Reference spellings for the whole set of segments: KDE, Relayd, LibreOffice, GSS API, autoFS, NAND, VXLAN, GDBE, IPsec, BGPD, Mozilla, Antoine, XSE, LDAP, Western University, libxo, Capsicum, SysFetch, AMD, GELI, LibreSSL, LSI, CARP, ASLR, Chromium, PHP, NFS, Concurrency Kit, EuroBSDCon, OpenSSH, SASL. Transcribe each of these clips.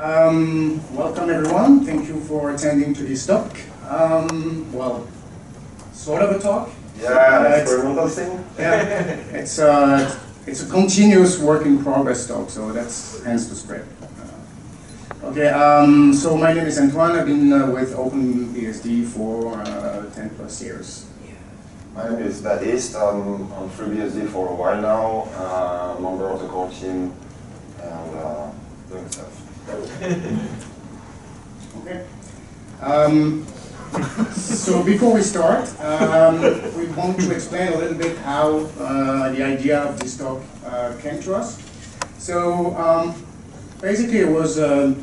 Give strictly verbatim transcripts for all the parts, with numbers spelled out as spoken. Um, welcome everyone, thank you for attending to this talk. Um, well, sort of a talk. Yeah, uh, it's, yeah it's, a, it's a continuous work in progress talk, so that's hence the script. Uh, okay, um, so my name is Antoine, I've been uh, with OpenBSD for uh, ten plus years. My name is Baptiste, I'm on FreeBSD for a while now, uh, member of the core team, and uh, doing stuff. Okay. Um, so before we start, um, we want to explain a little bit how uh, the idea of this talk uh, came to us. So um, basically it was a,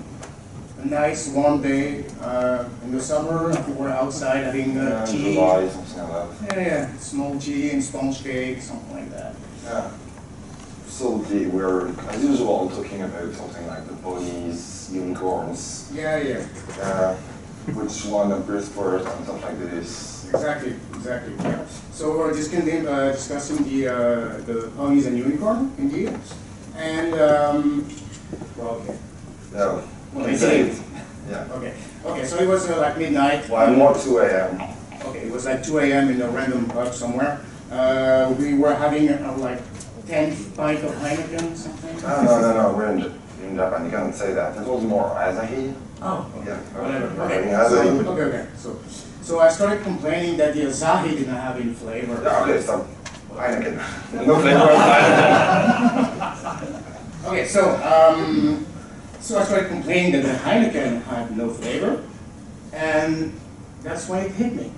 a nice warm day uh, in the summer. We were outside having uh, tea. Yeah, yeah, small tea and sponge cake, something like that. Yeah. So the, we're, as usual, talking about something like the bunnies, unicorns. Yeah, yeah. Uh, which one appears first and stuff like this. Exactly, exactly. Yeah. So we're just gonna, uh, discussing the, uh, the bunnies and unicorn, indeed. And, um, well, okay. Yeah. Well, it's eight. Yeah. Okay. Okay, so it was uh, like midnight. Well, um, more two A M Okay, it was like two A M in a random pub somewhere. Uh, we were having uh, like ten pints of Heineken, something. No, no, no, no. We're in, in Japan. You can't say that. It was more Asahi. Oh, okay. Yeah. Whatever. Okay. So, okay, okay. So, so I started complaining that the Asahi didn't have any flavor. Yeah, okay, stop. Heineken. No flavor. Heineken. Okay, so um, so I started complaining that the Heineken had no flavor, and that's when it hit me.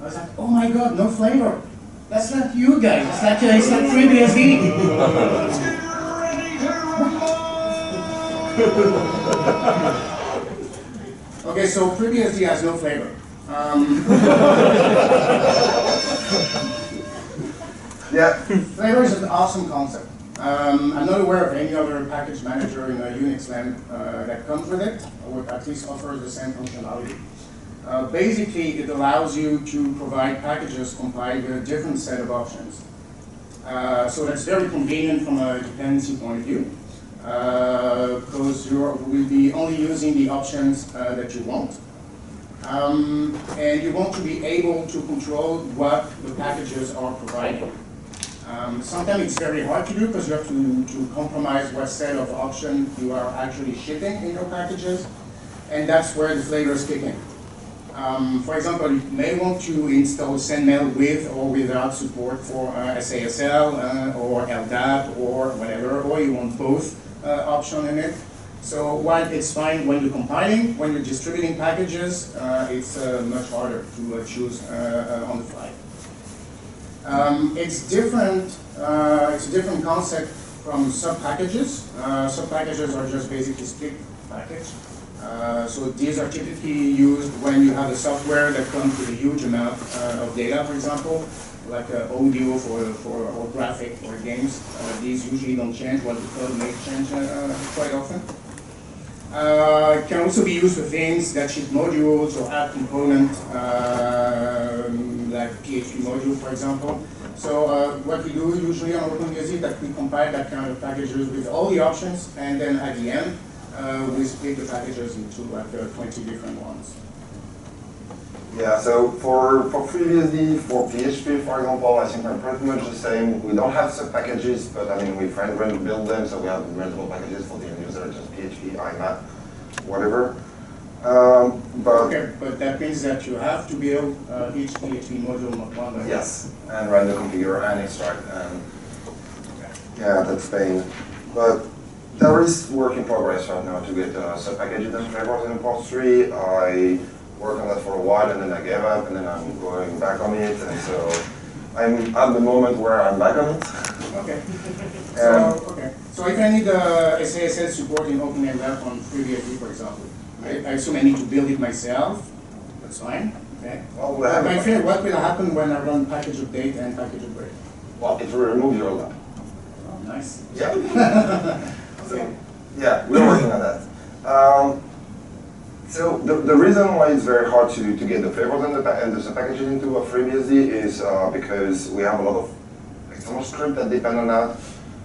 I was like, oh my god, no flavor. That's not you guys, it's not, it's not FreeBSD. Let's get ready to rumble! Okay, so FreeBSD has no flavor. Um, yeah. Flavor is an awesome concept. Um, I'm not aware of any other package manager in a Unix land uh, that comes with it, or at least offers the same functionality. Uh, basically, it allows you to provide packages compiled with a different set of options. Uh, so that's very convenient from a dependency point of view, because uh, you will be only using the options uh, that you want. Um, and you want to be able to control what the packages are providing. Um, sometimes it's very hard to do because you have to, to compromise what set of options you are actually shipping in your packages, and that's where the flavors kick in. Um, for example, you may want to install SendMail with or without support for uh, S A S L uh, or L D A P or whatever, or you want both uh, option in it. So while it's fine when you're compiling, when you're distributing packages, uh, it's uh, much harder to uh, choose uh, uh, on the fly. Um, it's different. Uh, it's a different concept from sub-packages. Uh, sub-packages are just basically split package. Uh, so these are typically used when you have a software that comes with a huge amount uh, of data, for example, like uh, audio for, for, or graphic or games. Uh, these usually don't change, while the code may change uh, quite often. Uh, it can also be used for things that ship modules or app component, uh, like P H P module, for example. So uh, what we do usually on OpenBSD is that we compile that kind of packages with all the options, and then at the end, Uh, we split the packages into like uh, twenty different ones. Yeah, so for, for FreeBSD, for P H P, for example, I think we're pretty much the same. We don't have sub-packages, but I mean, we try to build them, so we have multiple packages for the end user, just P H P, I M A P, whatever. Um, but okay, but that means that you have to build uh, each P H P module one by yes, one. And run the configure and extract. And okay. Yeah, that's pain. But there is work in progress right now to get uh, sub-packages and flavors in Post three. I worked on that for a while and then I gave up and then I'm going back on it, and so I'm at the moment where I'm back on it. Okay. um, so, okay. So if I need uh, S A S L support in OpenLDAP on FreeBSD, for example, I, I assume I need to build it myself. That's fine. Okay. Well, we'll have my friend, what will happen when I run package update and package upgrade? Well, it will remove your L D A P. Oh, nice. Yeah. So, yeah, we're working on that. Um, so the, the reason why it's very hard to, to get the flavors and the, and the packages into a FreeBSD is uh, because we have a lot of external script that depend on that.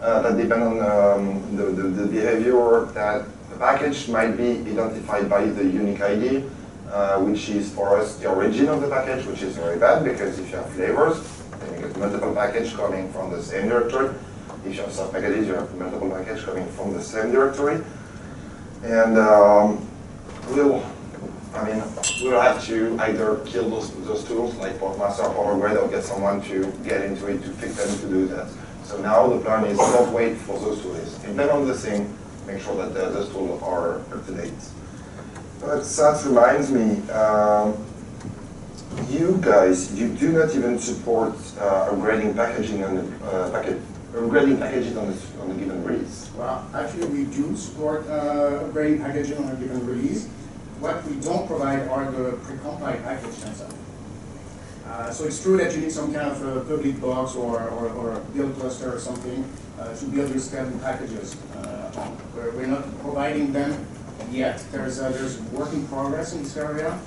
uh, that depend on um, the, the, the behavior that the package might be identified by the unique I D, uh, which is for us the origin of the package, which is very bad because if you have flavors, then you get multiple packages coming from the same directory. If you have sub packages, you have multiple packages coming from the same directory. And um, we'll, I mean, we'll have to either kill those, those tools like Portmaster or PowerGrid or get someone to get into it to fix them to do that. So now the plan is not wait for those tools. Implement the thing, make sure that the, those tools are up to date. But that reminds me, um, you guys, you do not even support uh, upgrading packaging on the uh, packet. Upgrading packaging on, this, on a given release? Well, actually we do support uh, upgrading packaging on a given release. What we don't provide are the pre-compiled package themselves. Uh, so it's true that you need some kind of a public box or, or, or a build cluster or something uh, to build your scalable packages. Uh, we're, we're not providing them yet. There's, uh, there's work in progress in this area.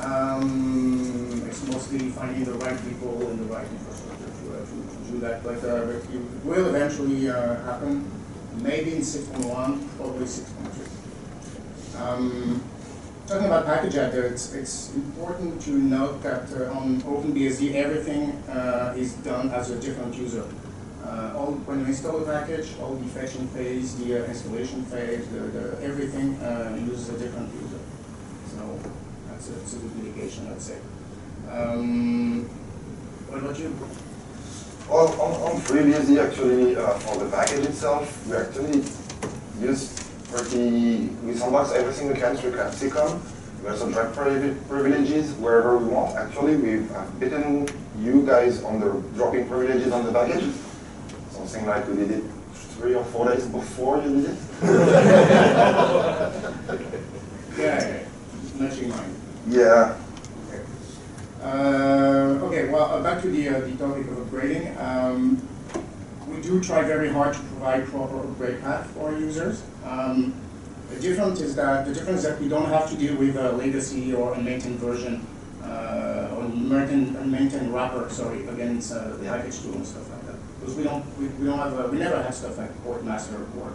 Um, it's mostly finding the right people and the right infrastructure to, uh, to, to do that, but uh, it will eventually uh, happen, maybe in six point one, probably six point two. Um, talking about package adder, it's, it's important to note that uh, on OpenBSD, everything uh, is done as a different user. Uh, all, when you install a package, all the fetching phase, the uh, installation phase, the, the, everything uh, uses a different user. So, it's a good mitigation, I'd say. Um, what about you? Well, on, on FreeBSD, actually, uh, for the package itself, we actually use pretty, we sandbox everything we can through Capsicum. We also track privileges wherever we want. Actually, we've uh, bitten you guys on the dropping privileges on the package. Something like we did it three or four days before you did it. Yeah, matching mine. Yeah. Okay. Uh, okay. Well, uh, back to the uh, the topic of upgrading. Um, we do try very hard to provide proper upgrade path for our users. Um, the difference is that the difference is that we don't have to deal with a legacy or a maintained version uh, or maintained maintained wrapper. Sorry, against uh, the package tool and stuff like that. Because we don't we, we don't have a, we never have stuff like Portmaster or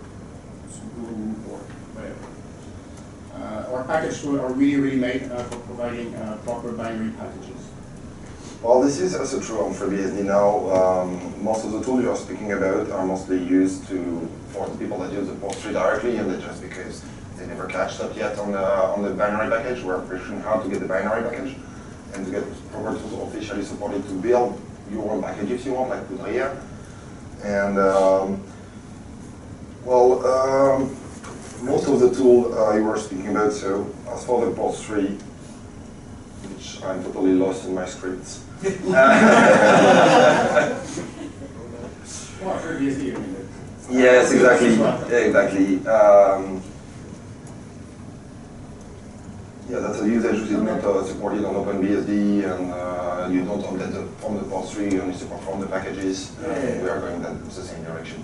Subaru or whatever. Uh, our package tools are really, really made uh, for providing uh, proper binary packages. Well, this is also true on FreeBSD now. Um, most of the tools you are speaking about are mostly used to for the people that use the Post three directly, and that's just because they never catched up yet on the on the binary package. We're pushing how to get the binary package and to get proper tools officially supported to build your own package if you want, like Post three. And um, well. Um, Most of the tool uh, you were speaking about, so as for the Post three, which I'm totally lost in my scripts. Yes, exactly, exactly. Um, yeah, that's a usage which is not uh, supported on OpenBSD, and uh, you don't update the, from the Post three, you only support from the packages. Uh, we are going in the same direction.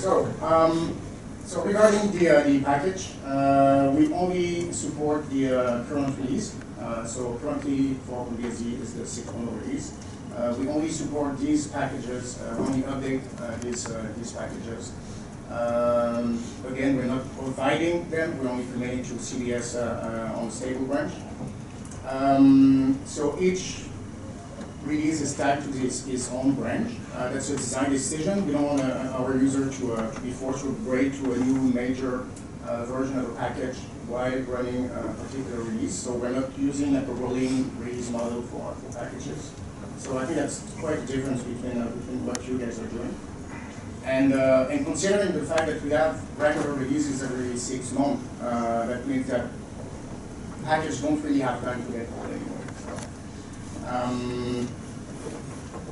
So, um, so regarding the, uh, the package, uh, we only support the uh, current release. Uh, so currently for OpenBSD is the six point oh release. Uh, we only support these packages, uh, we only update uh, these, uh, these packages. Um, again, we're not providing them, we're only committing to C D S uh, uh, on the stable branch. Um, so each release is tagged to its, its own branch. Uh, that's a design decision. We don't want uh, our user to, uh, to be forced to upgrade to a new major uh, version of a package while running a particular release. So we're not using like a rolling release model for, for packages. So I think that's quite a difference between, uh, between what you guys are doing. And, uh, and considering the fact that we have regular releases every six months, uh, that means that packages don't really have time to get old anymore. Um,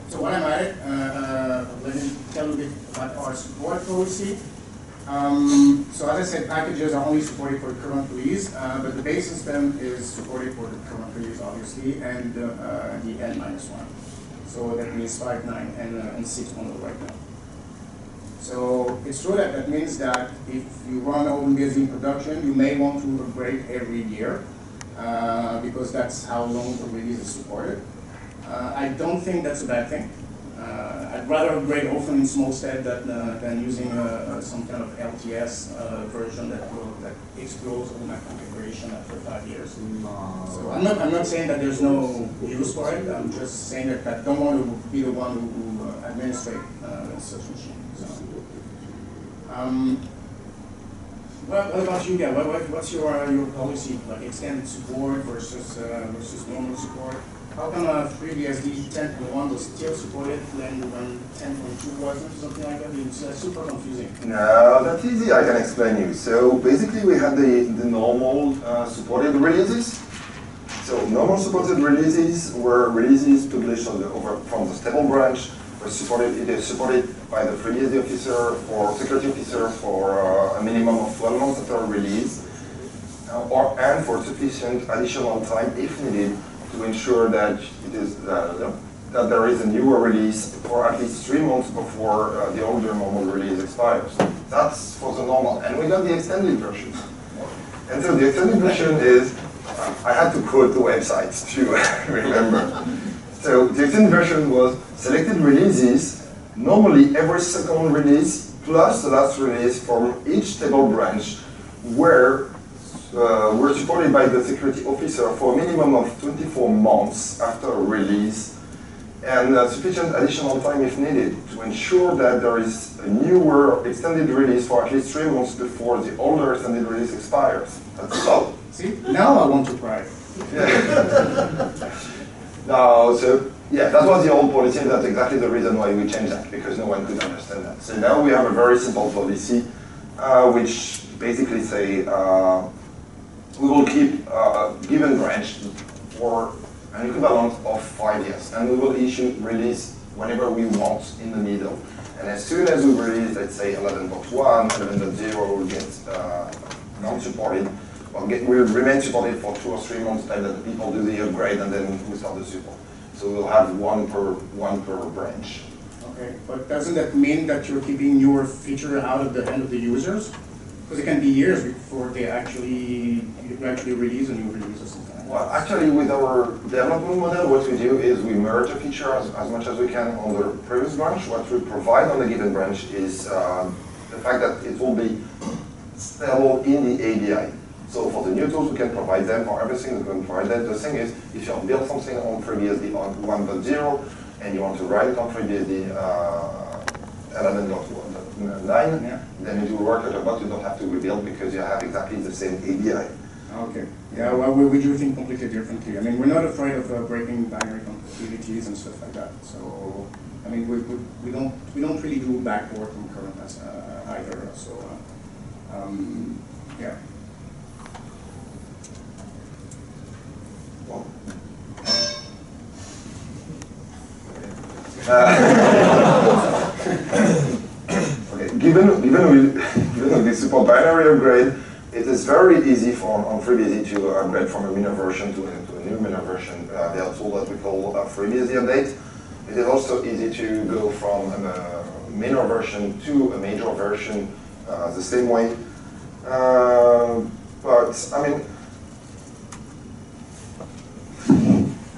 so while I'm at it, uh, uh, let me tell you a bit about our support policy. Um, so as I said, packages are only supported for the current release, uh, but the base system is supported for the current release, obviously, and uh, uh, the N minus one. So that means five point nine and, uh, and six point oh right now. So it's true that that means that if you run OpenBSD in production, you may want to upgrade every year. uh, because that's how long the release is supported. Uh, I don't think that's a bad thing. Uh, I'd rather upgrade often in small step than, uh, than using uh, some kind of L T S uh, version that will, that explodes all my configuration after five years. No. So I'm not, I'm not saying that there's no use for it. I'm just saying that I don't want to be the one who, who uh, administrates uh, such machine. So. Um, well, what about you guys? What, what, what's your uh, your policy? Like extended support versus uh, versus normal support? How come uh, FreeBSD ten point one was still supported when ten point two wasn't, something like that? It's uh, super confusing. No, that's easy. I can explain you. So basically, we had the, the normal uh, supported releases. So normal supported releases were releases published on the, over, from the stable branch, were supported, either supported by the FreeBSD officer or security officer for uh, a minimum of twelve months after release, uh, or and for sufficient additional time if needed, to ensure that it is uh, that there is a newer release, or at least three months before uh, the older normal release expires. That's for the normal, and we got the extended version. And so the extended version is, uh, I had to quote the websites to remember. So the extended version was selected releases, normally every second release plus the last release from each stable branch, where Uh, were supported by the security officer for a minimum of twenty-four months after release, and uh, sufficient additional time if needed to ensure that there is a newer extended release for at least three months before the older extended release expires. That's all. See, now I want to cry. Yeah. No, so yeah, that was the old policy, and that's exactly the reason why we changed that, because no one could understand that. So now we have a very simple policy, uh, which basically say, uh, we will keep a uh, given branch for an equivalent of five years, and we will issue release whenever we want in the middle. And as soon as we release, let's say eleven point one, eleven point zero will get uh, non-supported, or get, will remain supported for two or three months, and then people do the upgrade, and then we start the support. So we'll have one per one per branch. Okay, but doesn't that mean that you're keeping your feature out of the hand of the users? Because it can be years before they actually actually release a new release or something. Well, actually, with our development model, what we do is we merge a feature as, as much as we can on the previous branch. What we provide on the given branch is uh, the fact that it will be stable in the A B I. So for the new tools, we can provide them for everything. We can provide them. The thing is, if you build something on FreeBSD on one point zero and you want to write it on FreeBSD uh, eleven point one. Line, yeah. Then it will work at a bug. You don't have to rebuild because you have exactly the same A B I. Okay. Yeah, well, we, we do think completely differently. I mean, we're not afraid of uh, breaking binary compatibilities and stuff like that. So, I mean, we, we, we don't we don't really do backward concurrent uh, either. So, uh, um, yeah. Well. Uh, Given, given, given we support binary upgrade, it is very easy for on FreeBSD to upgrade from a minor version to, to a new minor version. Uh, there are tools that we call uh, FreeBSD update. It is also easy to go from a minor version to a major version uh, the same way. Uh, but, I mean,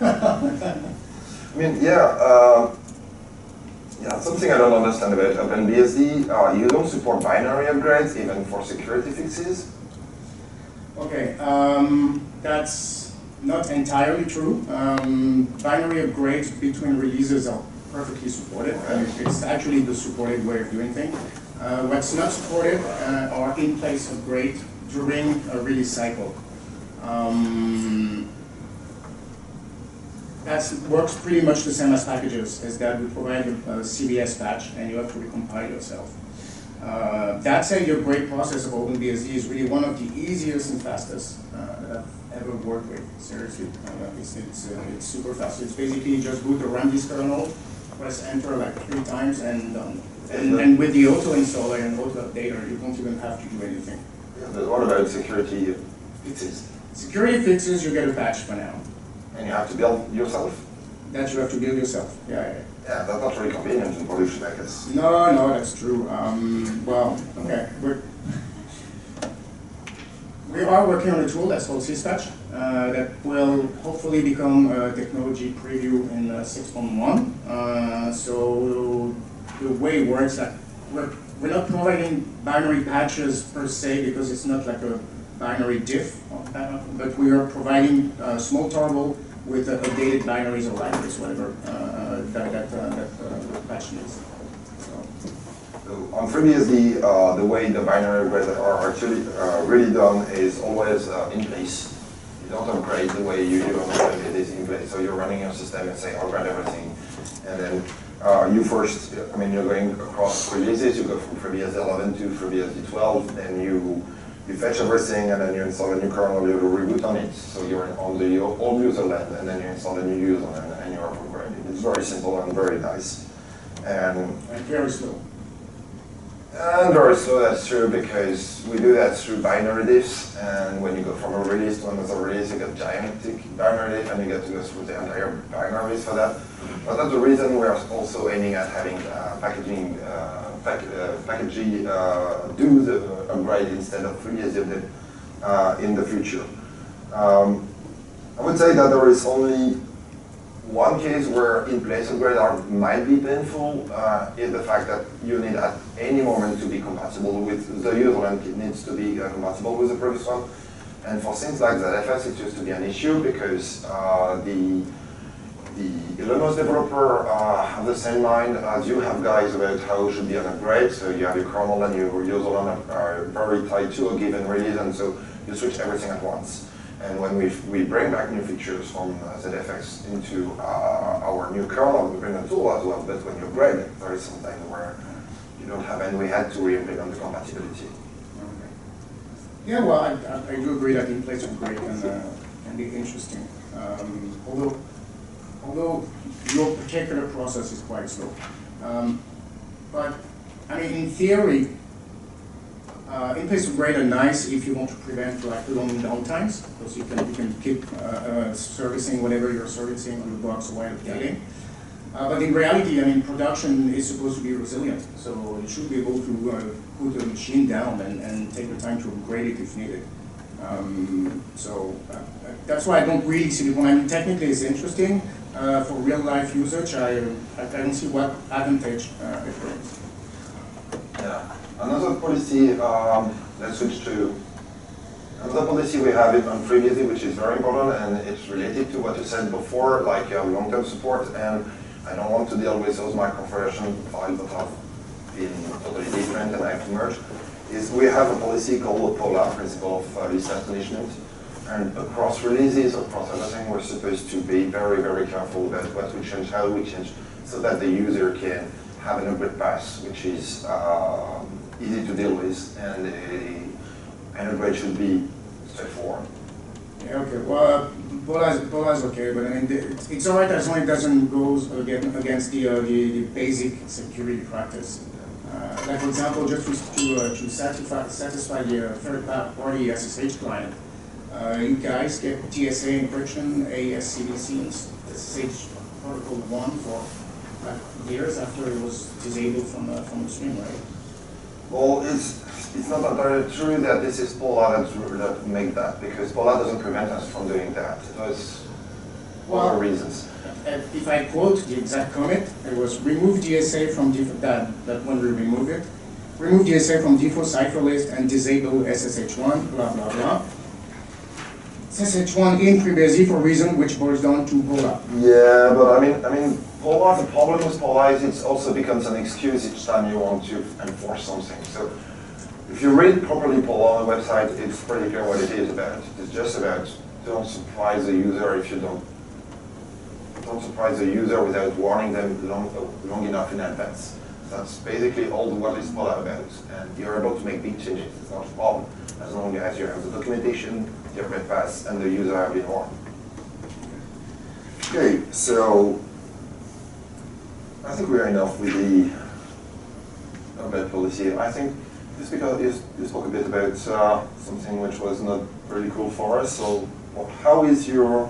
I mean, yeah. Uh, Yeah, something I don't understand about OpenBSD, uh, you don't support binary upgrades even for security fixes? Okay, um, that's not entirely true. Um, binary upgrades between releases are perfectly supported. Okay. It's actually the supported way of doing things. Uh, what's not supported uh, are in-place upgrades during a release cycle. Um, That works pretty much the same as packages, is that we provide a, a C B S patch and you have to recompile yourself. Uh, that said, your upgrade process of OpenBSD is really one of the easiest and fastest uh, that I've ever worked with, seriously. Uh, it's, it's, uh, it's super fast. It's basically just boot the Ramdisk kernel, press enter like three times and done. And, and with the auto-installer and auto-updater, you don't even have to do anything. Yeah, but what about security fixes? Security fixes, you get a patch for now. And you have to build yourself? That you have to build yourself, yeah. Yeah, yeah, that's not very convenient in production, I guess. No, no, that's true. Um, well, okay. We're we are working on a tool that's called SysFetch uh, that will hopefully become a technology preview in uh, six point one. Uh, so the way it works, that we're, we're not providing binary patches per se because it's not like a binary diff, but we are providing uh, small tarball with uh, updated binaries or libraries, whatever uh, that, that, uh, that uh, patch is. So on FreeBSD, uh, the way the binaries are actually uh, really done is always uh, in place. You don't upgrade the way you do on it is in place. So you're running your system and say, I'll run everything. And then uh, you first, I mean, you're going across releases. You go from FreeBSD eleven to FreeBSD twelve, then you you fetch everything, and then you install a new kernel, you reboot on it. So you're on the old user land, and then you install a new user land, and you're upgraded. It's very simple and very nice. And, and very slow. And very slow, that's true, because we do that through binary diffs, and when you go from a release to another release, you get gigantic binary diff, and you get to go through the entire binaries for that. But that's the reason we are also aiming at having uh, packaging, uh, pack, uh, package, uh, do the upgrade instead of FreeBSD update uh, in the future. Um, I would say that there is only one case where in-place upgrade might be painful uh, is the fact that you need at any moment to be compatible with the user, and it needs to be uh, compatible with the previous one. And for things like Z F S, it used to be an issue because uh, the the Linux developer uh, have the same mind as you have guys about how it should be an upgrade. So you have your kernel and your userland are very tied to a given release, and so you switch everything at once. And when we, we bring back new features from Z F S into uh, our new kernel, we bring a tool as well, but when you upgrade it, there is something where you don't have, and we had to re-implement the compatibility. Okay. Yeah, well, I, I, I do agree that in-place upgrade can, uh, can be interesting. Um, although, although your particular process is quite slow. Um, but, I mean, in theory, Uh, in-place upgrade are nice if you want to prevent like long downtimes, because you can you can keep uh, uh, servicing whatever you're servicing on the box while updating. Uh, but in reality, I mean, production is supposed to be resilient, so you should be able to uh, put a machine down and, and take the time to upgrade it if needed. Um, so uh, that's why I don't really see the point. I mean, technically, it's interesting uh, for real-life usage. I I don't see what advantage uh, it brings. Yeah. Another policy, um, let's switch to another policy we have it on FreeBSD, which is very important, and it's related to what you said before, like you have long-term support, and I don't want to deal with those microversion files that have been totally different and I've merged, is we have a policy called the POLA, principle of uh, list management, and across releases, across everything, we're supposed to be very, very careful about what we change, how we change, so that the user can have an upgrade path, which is uh, easy to deal with, and uh, an upgrade should be straightforward. Yeah, okay, well, uh, Pola is okay, but I mean, the, it's, it's all right as long as it doesn't go against, against the, uh, the, the basic security practice. Uh, like, for example, just to, uh, to satisfy, satisfy the uh, third-party S S H client, uh, you guys get T S A encryption, A S C S I, S S H protocol one for uh, years after it was disabled from, uh, from the stream, right? Well, it's it's not entirely true that this is POLA that, that make that, because POLA doesn't prevent us from doing that. It was well, other reasons. If I quote the exact comment, it was remove D S A from default, that, that when we remove it, remove D S A from default cipher list and disable S S H one, blah, blah, blah. S S H one in FreeBSD for a reason which boils down to POLA. Yeah, but I mean, I mean, POLA, the problem with POLA is it also becomes an excuse each time you want to enforce something. So if you read properly POLA on the website, it's pretty clear what it is about. It's just about don't surprise the user if you don't don't surprise the user without warning them long, long enough in advance. That's basically all what is POLA about, and you're able to make big changes. It's not a problem as long as you have the documentation, the red pass, and the user have been warned. Okay, so I think we are enough with the update policy. I think just because you, you spoke a bit about uh, something which was not really cool for us, so well, how is your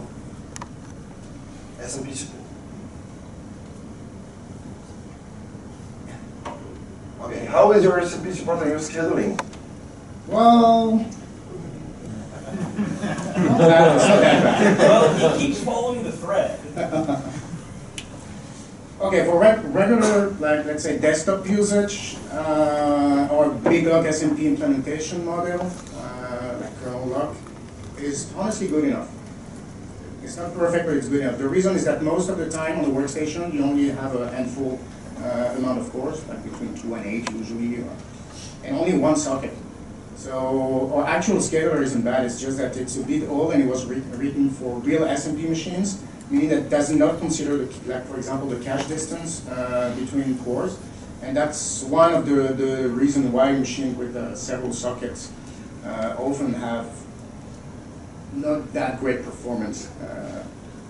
S M P support? Okay, how is your S M P support and your scheduling? Well, Well, he keeps following the thread. Okay, for re regular, like let's say, desktop usage uh, or big log S M P implementation model, uh, like O L O C, is honestly good enough. It's not perfect, but it's good enough. The reason is that most of the time on the workstation, you only have a handful uh, amount of cores, like between two and eight usually, or, and only one socket. So our actual scaler isn't bad, it's just that it's a bit old and it was re written for real S M P machines, meaning that does not consider, the, like for example, the cache distance uh, between cores. And that's one of the, the reasons why machines with uh, several sockets uh, often have not that great performance uh,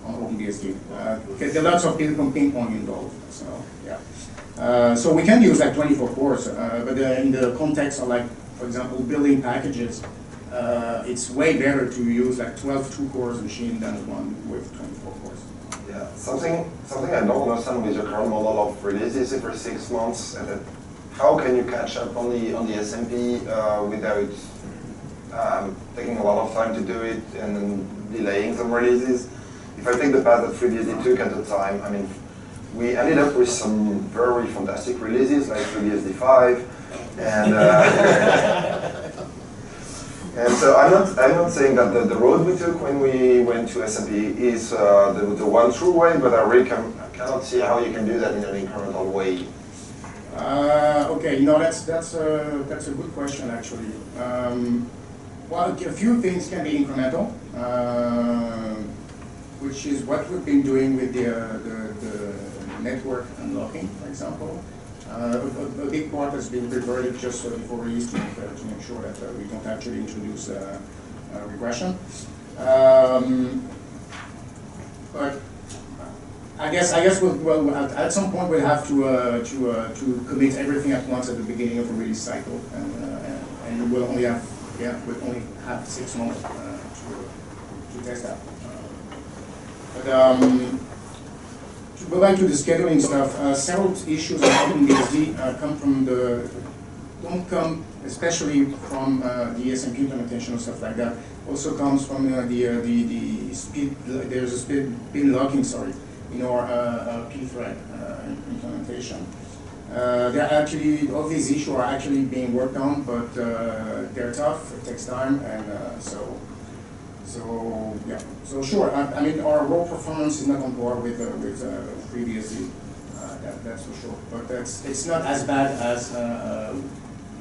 on OpenBSD. Uh, there are lots of ping-pong involved, so yeah. Uh, so we can use like twenty-four cores, uh, but uh, in the context of like, for example, building packages, uh, it's way better to use like twelve two-cores machine than one with twenty-four cores. Yeah, something something I don't understand with your current model of releases every six months. And that how can you catch up on the on the S M P uh, without Um, taking a lot of time to do it and then delaying some releases? If I take the path that FreeBSD took at the time, I mean, we ended up with some very fantastic releases like FreeBSD five, and uh, and so I'm not I'm not saying that the, the road we took when we went to S M P is uh, the the one true way, but I really can, I cannot see how you can do that in an incremental way. Uh, okay, no, that's that's a that's a good question actually. Um, Well, a few things can be incremental, uh, which is what we've been doing with the, uh, the, the network unlocking, for example. Uh, a, a big part has been reverted just before release to make, uh, to make sure that uh, we don't actually introduce uh, uh, regression. Um, but I guess I guess we'll, well at some point we'll have to uh, to uh, to commit everything at once at the beginning of a release cycle, and uh, and we'll only have. Yeah, we only have six months uh, to, to test that. But um, to go back to the scheduling stuff, uh, several issues in OpenBSD uh, come from the don't come especially from uh, the S M P implementation and stuff like that. Also comes from uh, the, uh, the the speed. There's a speed pin locking, sorry, in our uh, uh, P thread uh, implementation. Uh, they're actually, all these issues are actually being worked on, but uh, they're tough, it takes time, and uh, so, so, yeah. So sure, I, I mean, our raw performance is not on par with, uh, with uh, FreeBSD, uh, that, that's for sure. But that's, it's not as bad as uh,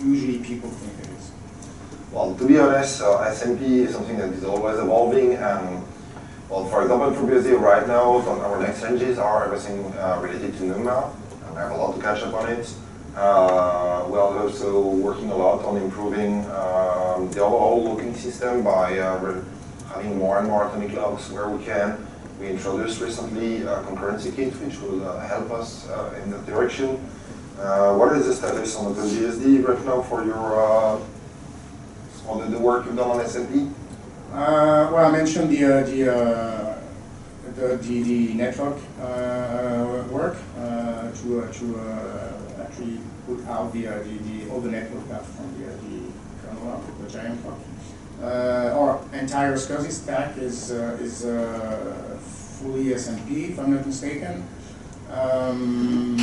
usually people think it is. Well, to be honest, uh, S M P is something that is always evolving, and well, for example, FreeBSD right now, our next changes are everything uh, related to Numa. I have a lot to catch up on it. Uh, we are also working a lot on improving um, the overall looking system by uh, having more and more atomic logs where we can. We introduced recently uh, Concurrency Kit, which will uh, help us uh, in that direction. Uh, what is the status on the B S D right now for your uh, on the, the work you've done on S M P? Uh, well, I mentioned the uh, the. Uh The, the, the network uh, work uh, to, uh, to uh, actually put out the, uh, the, the all the network platform, the, uh, the kernel, the giant clock. Uh, our entire SCSI stack is, uh, is uh, fully S M P, if I'm not mistaken. Um,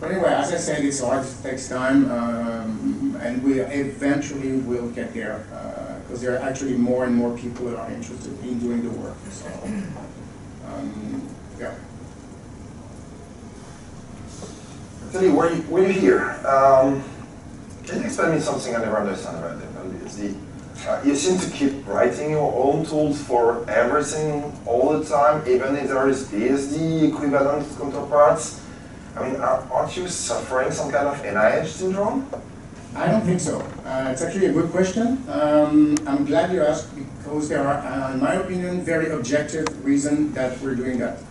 but anyway, as I said, it's hard, it takes time, um, and we eventually will get there, because uh, there are actually more and more people that are interested in doing the work. So. Um, yeah. Actually, we're, we're here. Um, can you explain me something I never understand about the B S D? Uh, you seem to keep writing your own tools for everything all the time, even if there is B S D equivalent counterparts. I mean, aren't you suffering some kind of N I H syndrome? I don't think so. Uh, it's actually a good question. Um, I'm glad you asked, because there are, uh, in my opinion, very objective reasons that we're doing that.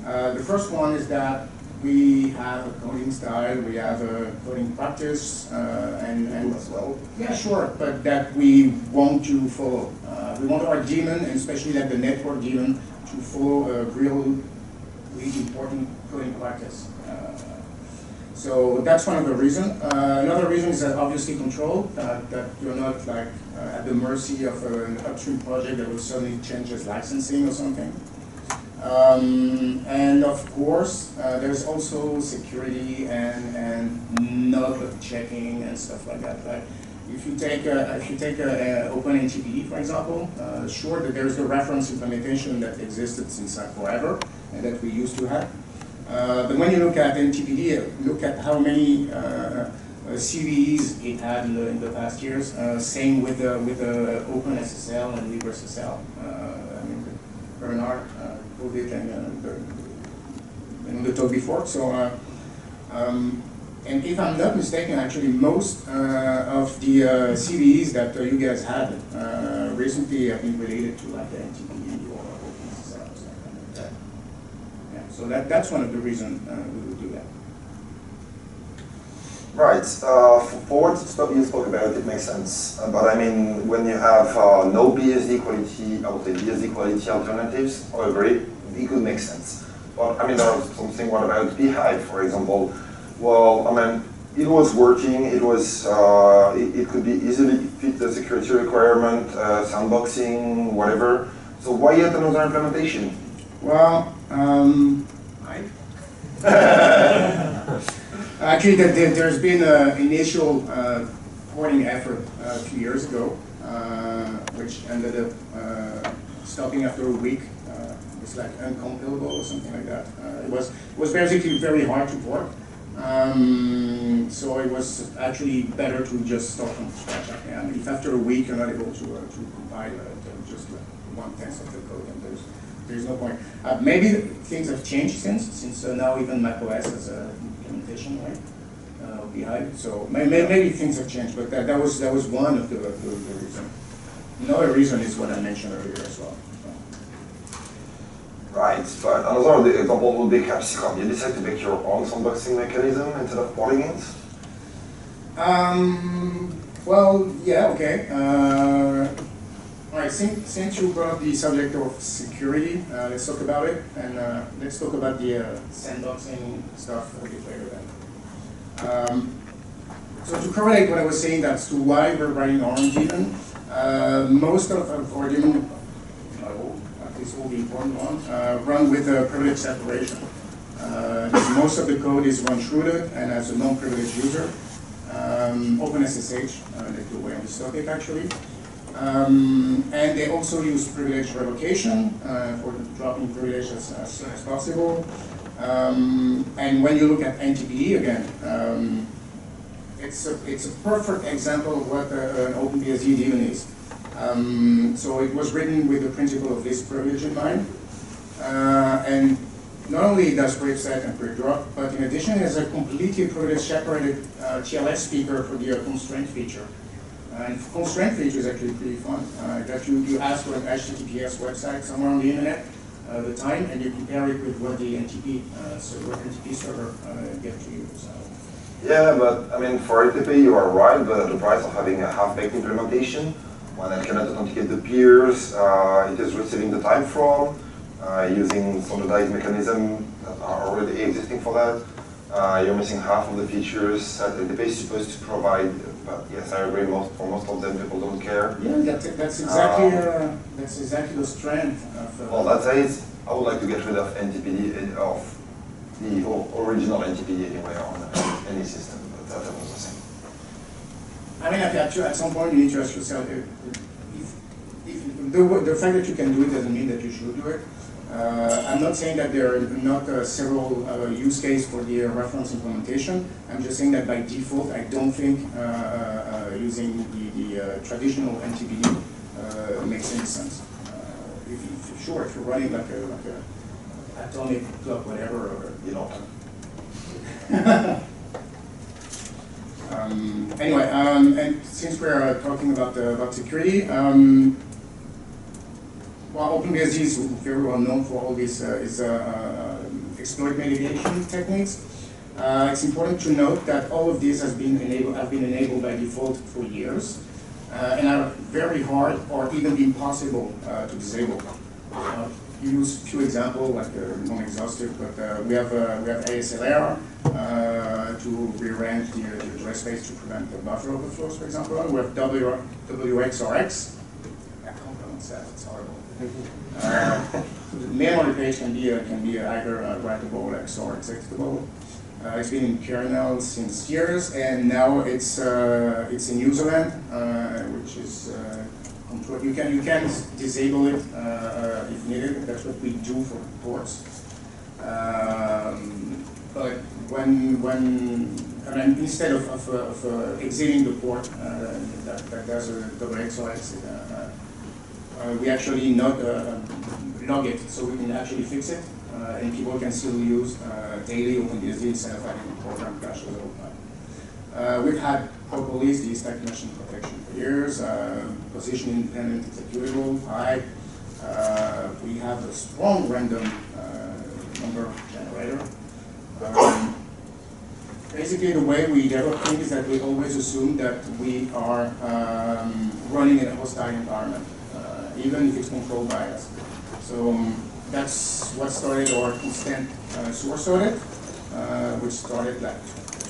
Uh, the first one is that we have a coding style, we have a coding practice, uh, and, and as well. Yeah, sure, but that we want to follow. Uh, we want our daemon, and especially that the network daemon, to follow a real, really important coding practice. Uh, So that's one of the reasons. Uh, another reason is that obviously control, that, that you're not like uh, at the mercy of an upstream project that will suddenly change its licensing or something. Um, and of course, uh, there's also security and, and node checking and stuff like that. Like if you take a, if you take a, a OpenNTPD, for example, uh, sure that there's the reference implementation that existed since like forever and that we used to have. Uh, but when you look at N T P D, look at how many uh, uh, C V Es it had in the, in the past years. Uh, same with uh, with uh, OpenSSL and LibreSSL. Uh, I mean, Bernard uh, pulled it and, uh, the, in the talk before. So, uh, um, and if I'm not mistaken, actually most uh, of the uh, C V Es that uh, you guys had uh, recently have been related to like the N T P D or OpenSSL or something like that. So that, that's one of the reasons uh, we would do that. Right. Uh, for port stuff you spoke about, it makes sense. Uh, but I mean, when you have uh, no B S D quality, I would say B S D quality alternatives, however, it, it could make sense. But I mean, there was something, what about Beehive, for example? Well, I mean, it was working, it was, uh, it, it could be easily fit the security requirement, uh, sandboxing, whatever. So why yet another implementation? Well, Um, right. Actually, there's been an initial uh, porting effort uh, a few years ago, uh, which ended up uh, stopping after a week. Uh, it's like uncompilable or something like that. Uh, it was it was basically very hard to port, um, so it was actually better to just start from scratch. I mean, if after a week you're not able to uh, to compile uh, just uh, one tenth of the code, and there's There's no point. Uh, maybe things have changed since, since uh, now even macOS has a implementation, right? Uh, behind. So may, may, maybe things have changed, but that, that was that was one of the, the, the reasons. Another reason is what I mentioned earlier as well. So. Right, but another example would be Capsicum. You decide to make your own sandboxing mechanism instead of porting it? Um, well, yeah, okay. Uh, All right, since, since you brought the subject of security, uh, let's talk about it, and uh, let's talk about the uh, sandboxing stuff a bit later then. Um, so to correlate what I was saying, that's to why we're writing Orange even. Uh, most of our argument, at least all the important ones, uh, run with a privilege separation. Uh, most of the code is run-through and as a non-privileged user. Um, OpenSSH, uh, they do away on this topic actually. Um, and they also use privilege revocation uh, for dropping privilege as, as soon as possible. Um, and when you look at N T P D again, um, it's, a, it's a perfect example of what uh, an OpenBSD even is. Um, so it was written with the principle of least privilege in mind. Uh, and not only does PrivSet and PrivDrop, but in addition, there's a completely privilege separated uh, T L S speaker for the uh, constraint feature. And constraint feature is actually pretty fun. Uh, that you, you ask for an H T T P S website somewhere on the internet uh, the time, and you compare it with what the N T P uh, server, N T P server uh, gets to you. So. Yeah, but I mean, for N T P, you are right, but at the price of having a half-baked implementation, one that cannot authenticate the peers, uh, it is receiving the time from, uh, using standardized mechanisms that are already existing for that. Uh, you're missing half of the features that N T P is supposed to provide. But yes, I agree. Most for most of them, people don't care. Yeah, that's that's exactly um, uh, that's exactly the strength of. Uh, well, that says I would like to get rid of N T P D of the original N T P D anyway on any system, but that was the same. I mean, at some point you need to ask yourself if, if, if the the fact that you can do it doesn't mean that you should do it. Uh, I'm not saying that there are not uh, several uh, use cases for the uh, reference implementation. I'm just saying that by default, I don't think uh, uh, using the, the uh, traditional N T P D uh, makes any sense. Uh, if you, if, sure, if you're running like a, like a atomic clock, whatever, or, you know. um, anyway, um, and since we're uh, talking about the, about security. Um, Well, OpenBSD is very well known for all these uh, is, uh, uh, exploit mitigation techniques. Uh, it's important to note that all of these has been enabled, have been enabled by default for years, uh, and are very hard or even impossible uh, to disable. Uh, you use a few examples, like uh, non-exhaustive, but uh, we have uh, we have A S L R uh, to to rearrange the, uh, the address space to prevent the buffer overflows, for example. We have W X R X. I can't pronounce that, it's horrible. Uh, the memory page can be, uh, can be either uh, writable X or executable. Uh, it's been in kernel since years, and now it's uh, it's in userland, uh, which is uh, control. You can you can disable it uh, if needed. That's what we do for ports. Um, but when when I mean, instead of of, of uh, exiting the port, uh, that, that there's a double X or exit. Uh, uh, we actually not uh, log it, so we can actually fix it. Uh, and people can still use uh, daily OpenBSD instead of having program crashes all the time. Uh, we've had properties, the stack machine protection for years, uh, position independent executable, type. Uh, we have a strong random uh, number generator. Um, basically, the way we develop things is that we always assume that we are um, running in a hostile environment, uh, even if it's controlled by us. So. Um, That's what started our constant uh, source audit, uh, which started like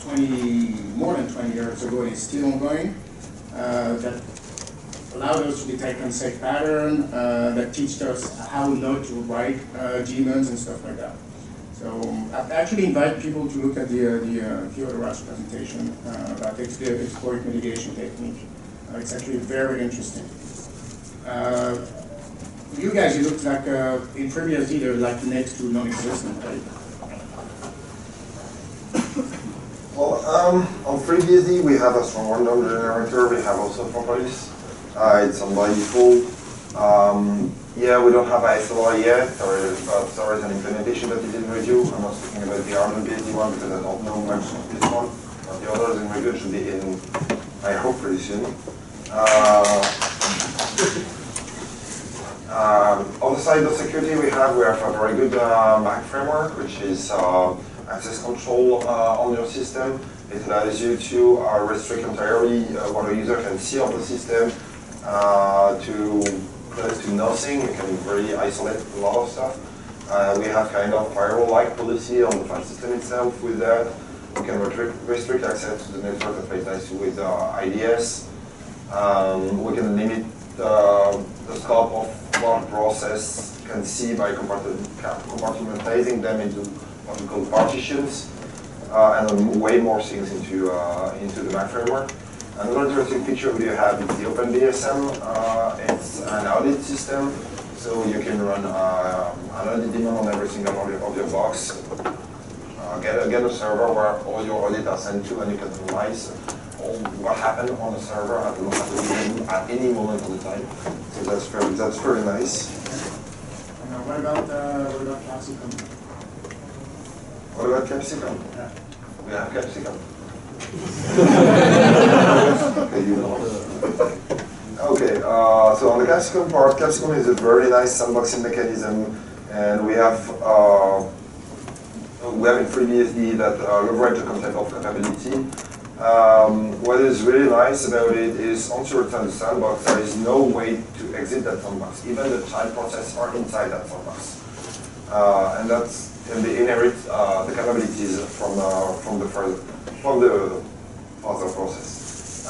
twenty, more than twenty years ago and is still ongoing. Uh, that allowed us to detect unsafe patterns, uh, that teach us how not to write uh, daemons and stuff like that. So I actually invite people to look at the uh, the Fiodorov's uh, presentation uh, about the exploit mitigation technique. Uh, it's actually very interesting. Uh, You guys, you look like uh, in FreeBSD they're like next to non-existent, right? Well, um, on FreeBSD we have a strong random generator. We have also properties. Uh, it's on by default. Um, yeah, we don't have A S L R yet. There is, uh, there is an implementation that is in review. I'm not speaking about the R B S D one because I don't know much of this one. But the others in review should be in, I hope, pretty soon. Uh, Um, on the side of security, we have we have a very good uh, MAC framework, which is uh, access control uh, on your system. It allows you to uh, restrict entirely uh, what a user can see on the system uh, to close to nothing. You can really isolate a lot of stuff. Uh, we have kind of firewall-like policy on the file system itself. With that, we can restrict, restrict access to the network that plays nice with uh, I D S. Um, we can limit uh, the scope of one process can see by compartmentalizing them into what we call partitions, uh, and way more things into uh, into the MAC framework. Another interesting feature we have is the OpenBSM. Uh, it's an audit system, so you can run uh, an audit daemon on every single of your, of your box. Uh, get, get a server where all your audits are sent to, and you can analyze what happened on the server at, the, at any moment of the time. So that's very, that's very nice. And uh, what about uh, what about Capsicum? What about Capsicum? Yeah. We have Capsicum. Okay, you know. Okay. Uh, so on the Capsicum part, Capsicum is a very nice sandboxing mechanism, and we have uh, we have in FreeBSD that uh, leverage the concept of capability. Um, what is really nice about it is once you return the sandbox, there is no way to exit that sandbox. Even the child processes are inside that sandbox, uh, and that's and they inherit uh, the capabilities from uh, from the first, from the other process.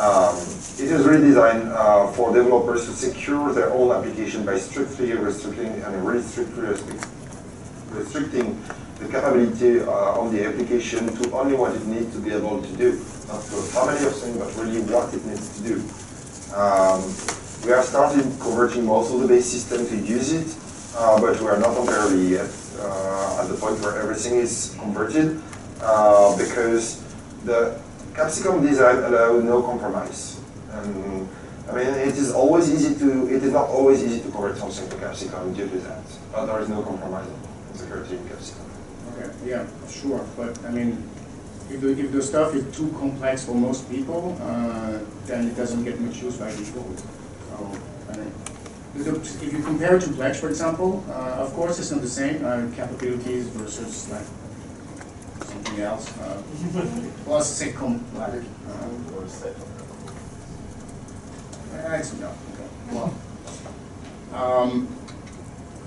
Um, it is really designed uh, for developers to secure their own application by strictly restricting and really strictly restricting the capability uh, of the application to only what it needs to be able to do, not to a family of things, but really what it needs to do. Um, we have started converting most of the base system to use it, uh, but we are not entirely yet uh, at the point where everything is converted, uh, because the Capsicum design allows no compromise. And, I mean, it is always easy to. It is not always easy to convert something to Capsicum due to that, but there is no compromise on security in Capsicum. Okay, yeah, sure, but I mean, if the, if the stuff is too complex for most people, uh, then it doesn't get much use by default. So, I mean, if you compare it to Plex, for example, uh, of course it's not the same, uh, capabilities versus like something else, uh, plus say complex. Or set. That's enough, okay, well. Um,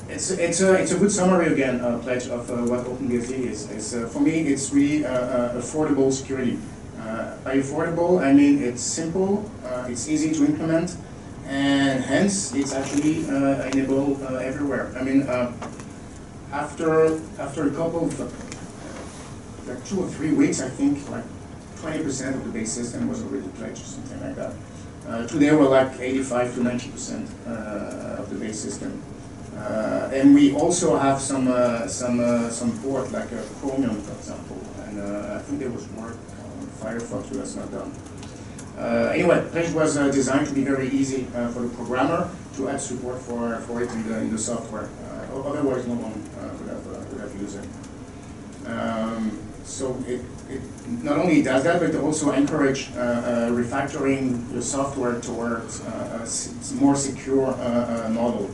It's it's a it's a good summary again, uh, Pledge, of uh, what OpenBSD is. It's, uh, for me, it's really uh, uh, affordable security. Uh, by affordable, I mean it's simple, uh, it's easy to implement, and hence it's actually uh, enabled uh, everywhere. I mean, uh, after after a couple of uh, like two or three weeks, I think like twenty percent of the base system was already pledged, or something like that. Uh, today we're like eighty-five to ninety percent uh, of the base system. Uh, and we also have some uh, some uh, some port like uh, Chromium, for example, and uh, I think there was more on Firefox that's not done. Uh, anyway, Pledge was uh, designed to be very easy uh, for the programmer to add support for for it in the in the software. Uh, otherwise, no one uh, would have uh, would have used it. Um, so it it not only does that, but it also encourage uh, uh, refactoring your software towards uh, a more secure uh, uh, model.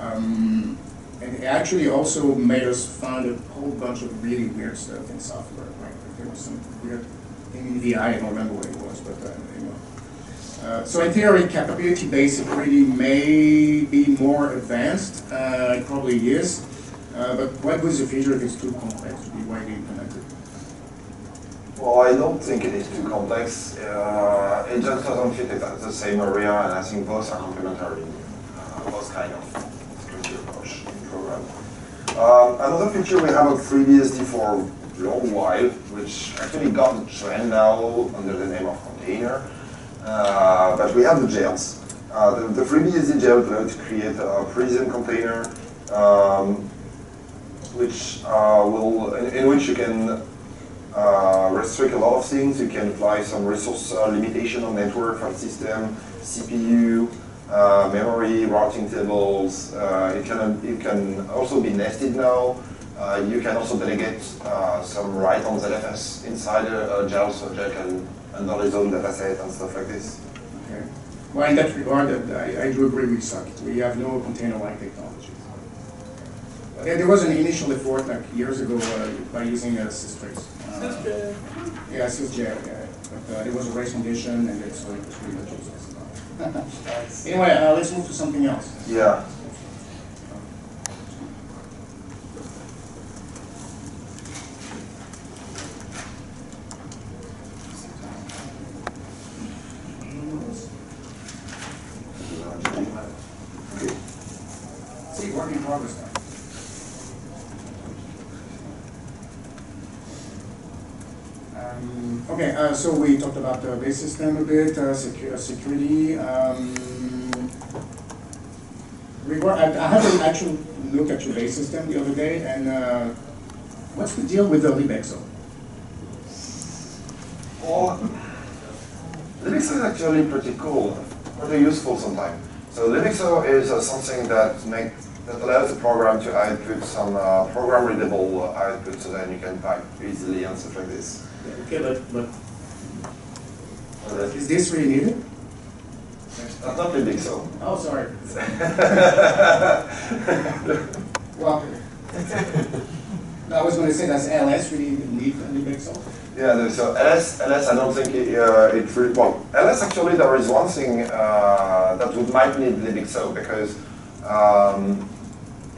Um, and it actually also made us find a whole bunch of really weird stuff in software, right? There was some weird thing in V I, I don't remember what it was, but uh, anyway. Uh, so in theory, capability-based security may be more advanced, uh, it probably is, uh, but what was the feature if it's too complex to be widely implemented? Well, I don't think it is too complex. Uh, it just doesn't fit at the same area, and I think both are complementary, uh, both kind of. Program. Um, another feature we have at FreeBSD for a long while, which actually got the trend now under the name of container, uh, but we have the jails. Uh, the, the FreeBSD jail allowed to create a prison container, um, which uh, will in, in which you can uh, restrict a lot of things. You can apply some resource uh, limitation on network, on system, C P U. Uh, memory, routing tables. Uh, it can it can also be nested now. Uh, you can also delegate uh, some write on Z F S inside a, a jail, so jail can handle its own dataset and stuff like this. Okay. Well, in that regard, I, I do agree with Socket. We have no container-like technology. There, there was an initial effort like years ago uh, by using uh, Systrix. Uh, yeah, Sysjail. Yeah. But uh, there was a race condition, and it's like pretty much useless. Anyway, uh, let's move to something else. Yeah. See, work in progress now. Okay, uh, so we talked about the base system a bit, uh, secu security. Um, I, I had an actual look at your base system the other day, and uh, what's the deal with the libxo? Well, libxo is actually pretty cool, pretty useful sometimes. So libxo is uh, something that make, that allows the program to output some uh, program-readable output, so then you can type easily and stuff like this. Okay, but, but uh, is this really needed? I don't really think so. Oh, sorry. Well, I was going to say, does L S really need libxo? Yeah, so L S, L S I don't think it, uh, it really, well, L S actually there is one thing uh, that would might need libxo, because um,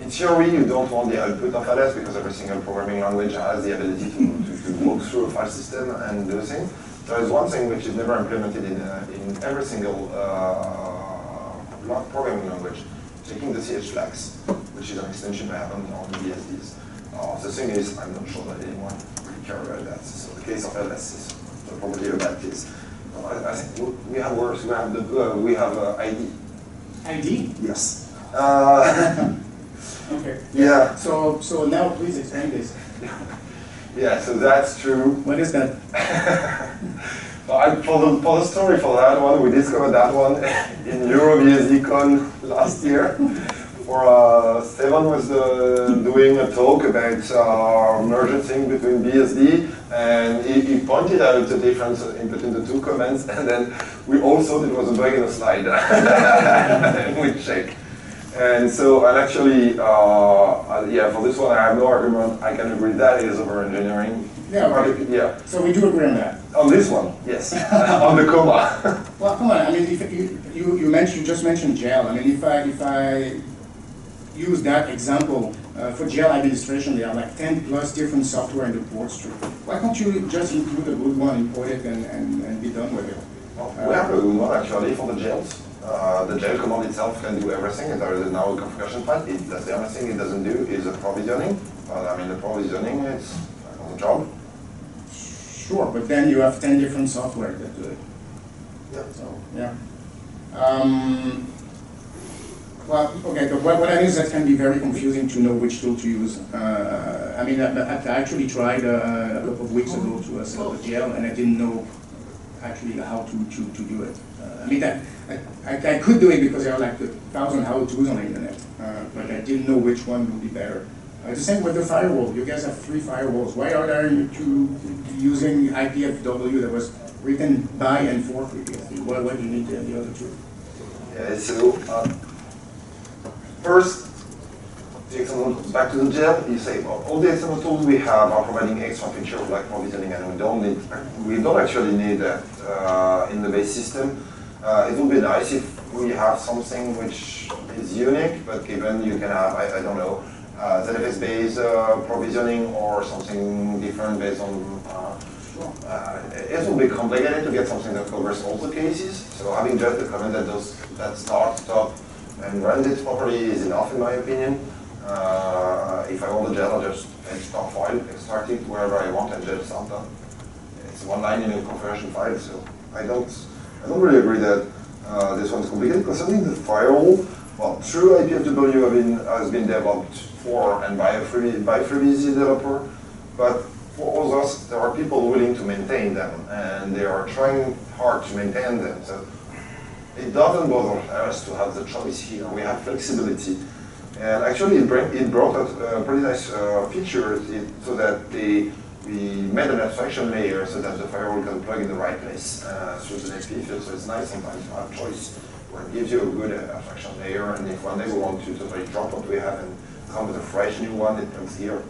in theory, you don't want the output of L S because every single programming language has the ability to, to, to walk through a file system and do things. There is one thing which is never implemented in, uh, in every single uh, programming language, taking the C H flags, which is an extension I have on, on the B S Ds. Uh, the thing is, I'm not sure that anyone really cares about that. So the case of L S is probably a bad case. Uh, I, I think we have worse. We have, the, uh, we have uh, I D. I D? Yes. Uh, Okay. Yeah. yeah. So so now please explain this. Yeah. So that's true. What is that? So I told a story for that one. We discovered that one in EuroBSDCon last year. Where uh, Stefan was uh, doing a talk about uh, merging between B S D, and he, he pointed out the difference in between the two comments, and then we all thought it was a bug in the slide. And we checked. And so, and actually, uh, yeah, for this one, I have no argument. I can agree that it is over engineering. Yeah, okay. Yeah. So we do agree on that. On this one, yes. On the comma. Well, come on. I mean, if you you you mentioned you just mentioned jail. I mean, if I if I use that example uh, for jail administration. There are like ten plus different software in the Portmaster. Why can't you just include a good one, import it, and, and, and be done with it? Well, uh, we have a good one actually for the jails. Uh, the jail command itself can do everything, and there is now a configuration file. It does the only thing it doesn't do is a provisioning. Well, I mean, the provisioning is a job. Sure, but then you have ten different software that do it. Yeah. So, yeah. Um, well, okay, but what, what I mean is that can be very confusing to know which tool to use. Uh, I mean, I, I actually tried uh, a couple of weeks ago to uh, set up a jail, and I didn't know actually how to, to, to do it. Uh, I mean, I, I, I could do it because there are like a thousand how-tos on the internet, uh, but I didn't know which one would be better. Uh, the same with the firewall. You guys have three firewalls. Why are there two using I P F W that was written by and for FreeBSD? Why, why do you need the, the other two? Yeah, so uh, first, the external, back to the jail, you say well, all the external tools we have are providing extra features like provisioning, and we don't need, we don't actually need that uh, in the base system. Uh, it would be nice if we have something which is unique, but given you can have, I, I don't know, Uh, Z F S-based uh, provisioning or something different based on... Uh, uh, it will be complicated to get something that covers all the cases, so having just the command that does that start, stop, and runs it properly is enough in my opinion. Uh, if I want the jail, I just export file, extract it wherever I want, and just start done. It's one line in a configuration file, so I don't, I don't really agree that uh, this one's complicated. Concerning the firewall, well, true I P F W have been, has been developed for and by a free, by FreeBSD developer, but for others, there are people willing to maintain them, and they are trying hard to maintain them. So it doesn't bother us to have the choice here. We have flexibility, and actually, it, bring, it brought up a pretty nice uh, feature so that they, we made an abstraction layer so that the firewall can plug in the right place uh, through the N X P field. So it's nice sometimes to have choice. Where it gives you a good uh, abstraction layer, and if one day we want to totally drop what we have and come with a fresh new one, it comes here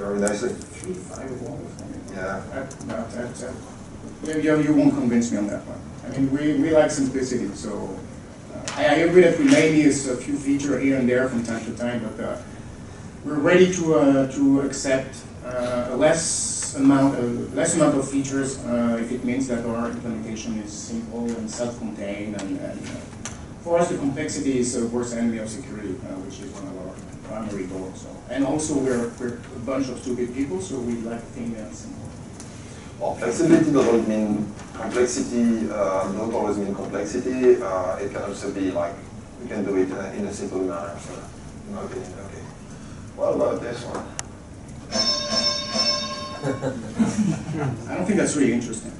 very nicely. Three, five, one, yeah. That, that, that, that. Maybe you won't convince me on that one. I mean, we, we like simplicity, so uh, I agree that we may miss a few features here and there from time to time, but uh, we're ready to uh, to accept uh, a less amount of less amount of features uh, if it means that our implementation is simple and self-contained and. and uh, For us, the complexity is the worst enemy of security, uh, which is one of our primary goals. So. And also, we're, we're a bunch of stupid people, so we like to think that it's simple. Well, flexibility doesn't mean complexity, uh, not always mean complexity. Uh, it can also be like, we can do it uh, in a simple manner. So, in my opinion, okay. What about this one? I don't think that's really interesting.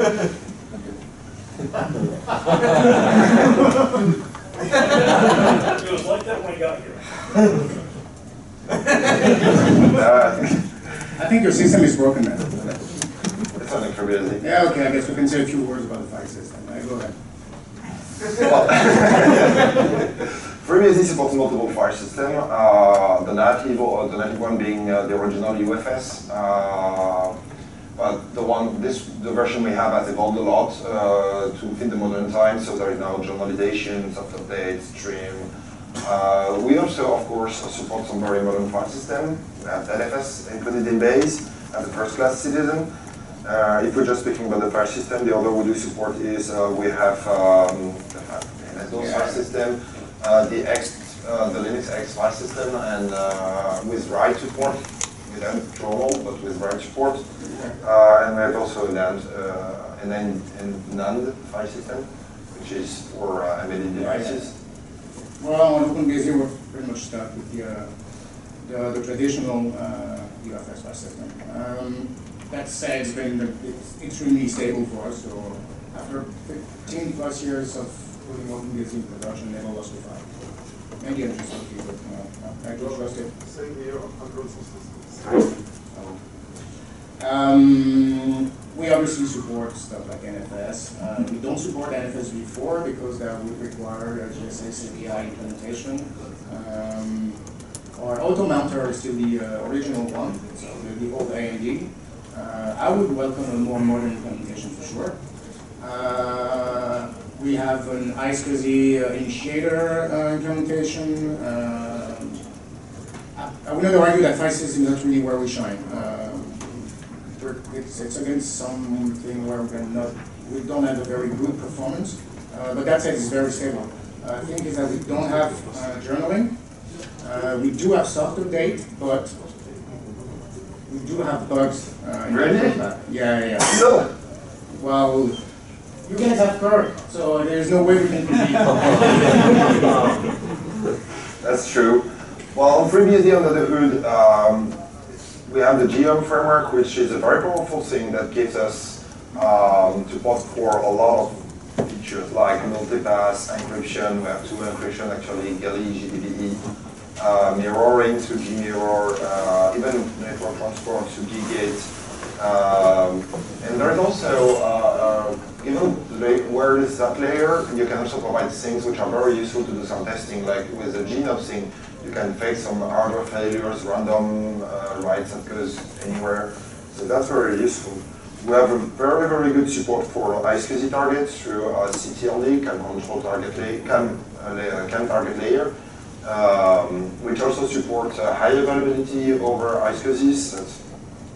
It was like that when I got here. I think your system is broken now. It's something for busy. Yeah, okay, I guess we can say a few words about the file system. Right, go ahead. FreeBSD supports multiple file systems. Uh, the native or the native one being uh, the original U F S. Uh, But the one, this the version we have has evolved a lot uh, to fit the modern time. So there is now journalization, soft update, stream. Uh, we also, of course, support some very modern file system. We have Z F S included in base as a first-class citizen. Uh, if we're just speaking about the file system, the other we do support is uh, we have um, the Windows file system, uh, the X, uh, the Linux X file system, and uh, with write support. Control, but with write support, uh, and we have also NAND, uh, an NAND file system, which is for uh, embedded devices. Well, on OpenBSD, we're pretty much stuck with the, uh, the, the traditional uh, U F S file system. Um, that said, it's been it's extremely stable for us. So after fifteen plus years of putting OpenBSD in production, never lost a file. Maybe I'm just lucky, but uh, I don't trust it. Same here on control systems. Um, we obviously support stuff like N F S. Uh, we don't support N F S before because that would require a G S S A P I implementation. Um, our auto mounter is still the uh, original one, so the old A M D. Uh, I would welcome a more modern implementation for sure. Uh, We have an iSCSI uh, initiator uh, implementation. Uh, I, I would not argue that file system is not really where we shine. Uh, it's, it's against something where we're not, we don't have a very good performance. Uh, but that said, it's very stable. Uh, the thing is that we don't have uh, journaling. Uh, we do have soft update, but we do have bugs. Uh, really? Yeah, yeah. No. Well, you guys have CARP, so there's no way we can compete. That's true. Well, on FreeBSD under the hood, um, we have the Geom framework, which is a very powerful thing that gives us um, support for a lot of features like multipass, encryption. We have two encryption actually, G A L I, G D B E. Uh, mirroring to G mirror, uh, even network transport to G gate. Um, and there's also, uh, uh, you know, where is that layer? You can also provide things which are very useful to do some testing, like with the GNOP thing, you can fix some hardware failures, random uh, writes that goes anywhere. So that's very useful. We have a very, very good support for iSCSI targets through uh, C T L D, CAN control target layer, CAN, uh, layer, CAN target layer. Um, which also support uh, high availability over iSCSI. That's